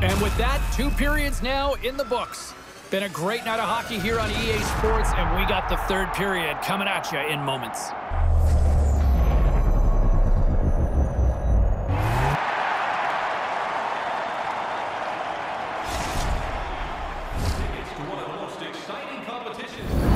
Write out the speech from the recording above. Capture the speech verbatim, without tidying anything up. And with that, two periods now in the books. Been a great night of hockey here on E A Sports, and we got the third period coming at you in moments. Tickets to one of the most exciting competitions.